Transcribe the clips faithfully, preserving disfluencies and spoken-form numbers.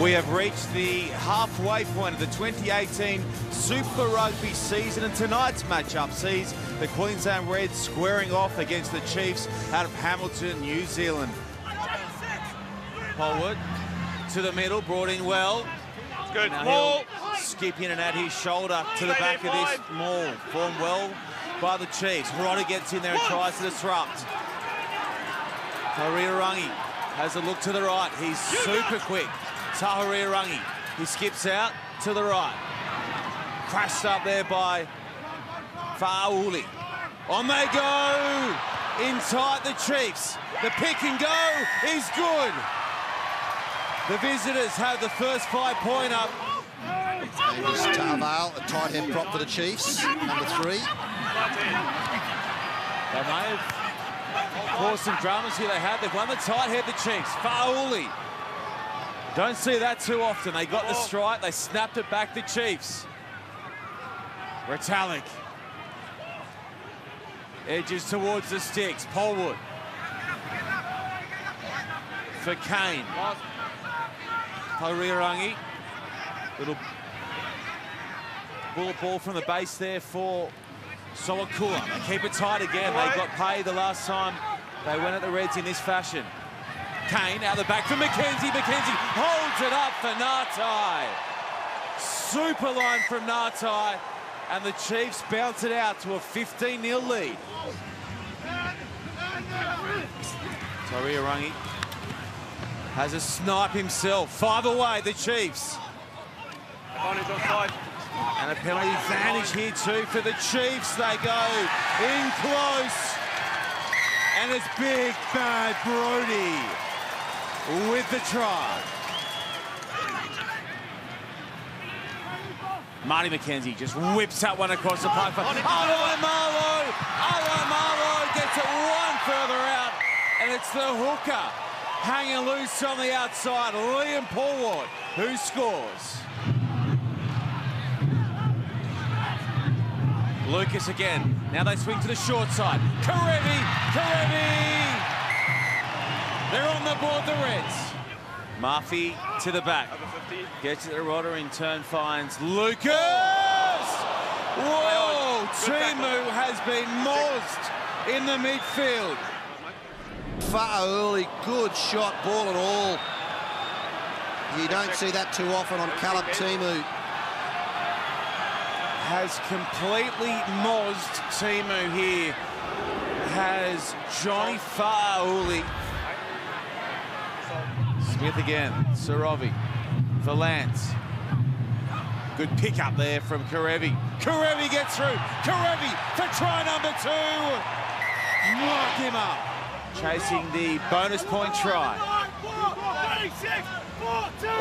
We have reached the halfway point of the twenty eighteen Super Rugby season, and tonight's matchup sees the Queensland Reds squaring off against the Chiefs out of Hamilton, New Zealand. Polwood to the middle, brought in well. Good ball. Skip in and at his shoulder to the back of this maul. Formed well by the Chiefs. Roddy gets in there and tries to disrupt. Tahiri Rangi has a look to the right. He's super quick. Tahiri Rangi. He skips out to the right. Crashed up there by Faʻauli. On they go. Inside the Chiefs. The pick and go is good. The visitors have the first five point up. It was Tarval, a tight head prop for the Chiefs, number three. They may have caused some dramas here. They have. They've won the tight head, the Chiefs. Faʻauli. Don't see that too often. They got the strike. They snapped it back, the Chiefs. Retallick. Edges towards the sticks. Polwood. For Cane. Rangi, little bullet ball from the base there for Sawakula. They keep it tight again. They got paid the last time they went at the Reds in this fashion. Cane out the back for Mackenzie. Mackenzie holds it up for Nartai. Super line from Nartai, and the Chiefs bounce it out to a fifteen nil lead. Rangi has a snipe himself. Five away, the Chiefs. And a penalty advantage here too for the Chiefs. They go in close. And it's big bad Brodie with the try. Marty McKenzie just whips that one across the park. Alamalo! Alamalo gets it one further out. And it's the hooker hanging loose on the outside, Liam Paulward, who scores. Lucas again. Now they swing to the short side. Karevi, Karevi! They're on the board, the Reds. Murphy to the back. Gets it to Rodder, in turn finds Lucas! Whoa! Timu has been mauled in the midfield. Faʻauli, good shot, ball at all. You don't see that too often on Caleb Timu. Has completely mozzed Timu here. Has Johnny Faʻauli. Smith again, Sorovi for Lance. Good pick up there from Karevi. Karevi gets through. Karevi for try number two. Knock him up. Chasing the bonus point try.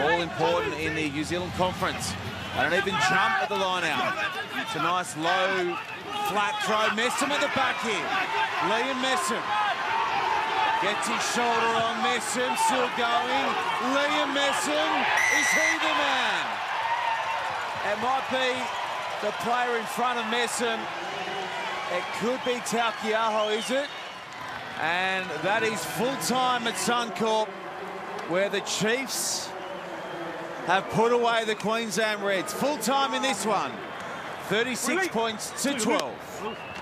All important in the New Zealand Conference. They don't even jump at the line out. It's a nice low, flat throw. Messam at the back here. Liam Messam gets his shoulder on. Messam still going. Liam Messam, is he the man? It might be the player in front of Messam. It could be Taukei'aho, is it? And that is full-time at Suncorp, where the Chiefs have put away the Queensland Reds. Full-time in this one, thirty-six points to twelve.